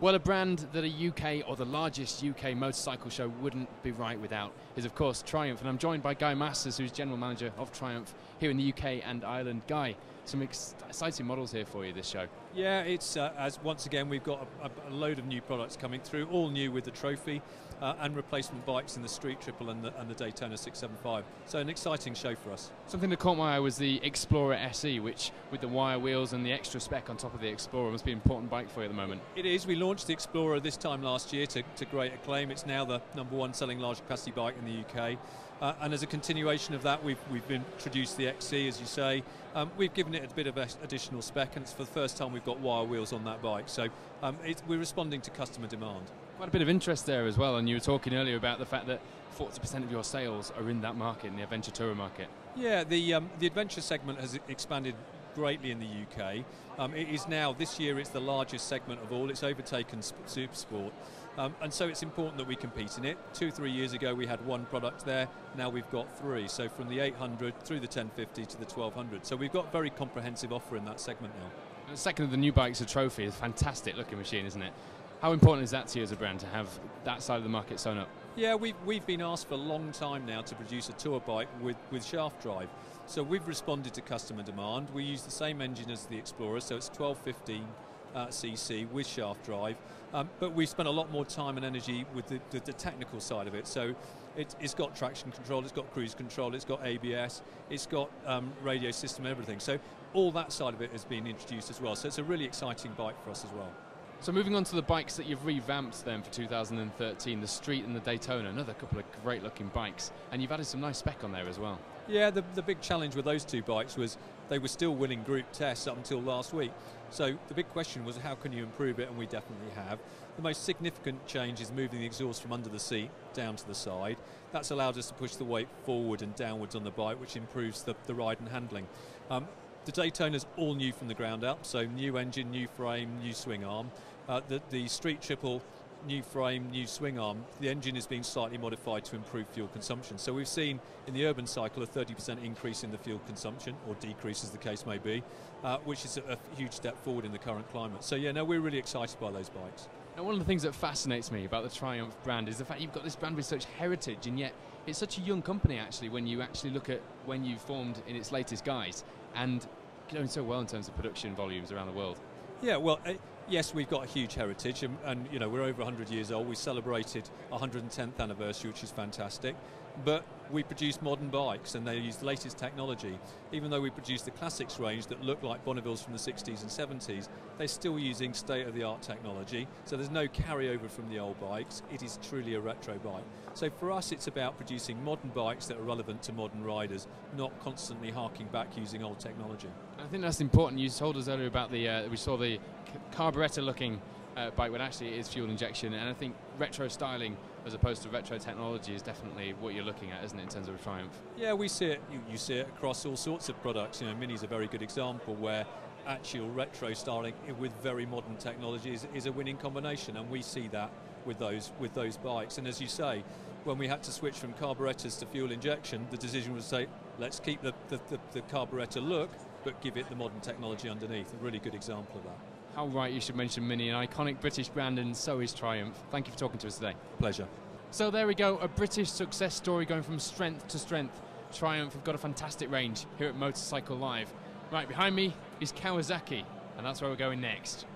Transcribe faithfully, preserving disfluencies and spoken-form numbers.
Well, a brand that a U K or the largest U K motorcycle show wouldn't be right without is, of course, Triumph. And I'm joined by Guy Masters, who's general manager of Triumph here in the U K and Ireland. Guy, some ex exciting models here for you this show. Yeah, it's uh, as once again we've got a, a load of new products coming through, all new with the Trophy uh, and replacement bikes in the Street Triple and the, and the Daytona six seventy-five. So an exciting show for us. Something that caught my eye was the Explorer S E, which with the wire wheels and the extra spec on top of the Explorer must be an important bike for you at the moment. It is. We launched the Explorer this time last year to, to great acclaim. It's now the number one selling large capacity bike in the U K. Uh, and as a continuation of that, we've, we've introduced the X C, as you say. Um, we've given it a bit of additional spec, and it's for the first time we've got wire wheels on that bike. So um, it, we're responding to customer demand. Quite a bit of interest there as well, and you were talking earlier about the fact that forty percent of your sales are in that market, in the adventure tourer market. Yeah, the, um, the adventure segment has expanded greatly in the U K. Um, it is now, this year, it's the largest segment of all. It's overtaken super sport, um, and so it's important that we compete in it. Two, three years ago we had one product there, now we've got three, so from the eight hundred through the ten fifty to the twelve hundred. So we've got a very comprehensive offer in that segment now. And the second of the new bikes, a Trophy, is a fantastic looking machine, isn't it? How important is that to you as a brand to have that side of the market sewn up? Yeah, we've, we've been asked for a long time now to produce a tour bike with, with shaft drive. So we've responded to customer demand. We use the same engine as the Explorer, so it's twelve fifteen uh, cc with shaft drive. Um, but we've spent a lot more time and energy with the, the, the technical side of it. So it, it's got traction control, it's got cruise control, it's got A B S, it's got um, radio system, everything. So all that side of it has been introduced as well. So it's a really exciting bike for us as well. So moving on to the bikes that you've revamped then for two thousand thirteen, the Street and the Daytona, another couple of great looking bikes, and you've added some nice spec on there as well. Yeah, the, the big challenge with those two bikes was they were still winning group tests up until last week. So the big question was, how can you improve it? And we definitely have. The most significant change is moving the exhaust from under the seat down to the side. That's allowed us to push the weight forward and downwards on the bike, which improves the, the ride and handling. Um, the Daytona's all new from the ground up, so new engine, new frame, new swing arm. Uh, the, the Street Triple, new frame, new swing arm. The engine is being slightly modified to improve fuel consumption. So we've seen in the urban cycle a thirty percent increase in the fuel consumption, or decrease as the case may be, uh, which is a, a huge step forward in the current climate. So yeah, no, we're really excited by those bikes. Now, one of the things that fascinates me about the Triumph brand is the fact you've got this brand with such heritage, and yet it's such a young company actually when you actually look at when you formed in its latest guise, and doing so well in terms of production volumes around the world. Yeah, well, uh, yes, we've got a huge heritage, and, and you know, we're over one hundred years old. We celebrated one hundred tenth anniversary, which is fantastic. But we produce modern bikes, and they use the latest technology. Even though we produce the classics range that look like Bonnevilles from the sixties and seventies, they're still using state-of-the-art technology, so there's no carryover from the old bikes. It is truly a retro bike. So for us, it's about producing modern bikes that are relevant to modern riders, not constantly harking back using old technology. I think that's important. You told us earlier about the, uh, we saw the carburettor-looking uh, bike, when actually it is fuel injection, and I think retro styling as opposed to retro technology is definitely what you're looking at, isn't it, in terms of a Triumph? Yeah, we see it. You, you see it across all sorts of products. You know, Mini's a very good example where actual retro styling with very modern technology is, is a winning combination, and we see that with those with those bikes. And as you say, when we had to switch from carburetors to fuel injection, the decision was to say, let's keep the, the, the, the carburettor look, but give it the modern technology underneath. A really good example of that. How right you should mention Mini, an iconic British brand, and so is Triumph. Thank you for talking to us today. Pleasure. So there we go, a British success story going from strength to strength. Triumph have got a fantastic range here at Motorcycle Live. Right behind me is Kawasaki, and that's where we're going next.